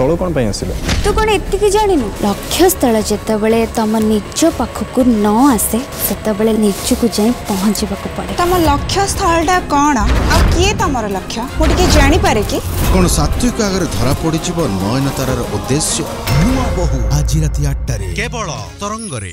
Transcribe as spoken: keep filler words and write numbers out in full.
तलू कौन तू कौन एति जान लक्ष्यस्थल जिते बड़े तुम निज पाखक न आसे से निजुक जा पहुँचवाक पड़े। तुम लक्ष्यस्थल कौन आ किए तुम लक्ष्य मुझे जापर कि कौन सात्विक आगे धरा पड़ नयनतार उद्देश्य आज रात आठटे केवल तरंगरे।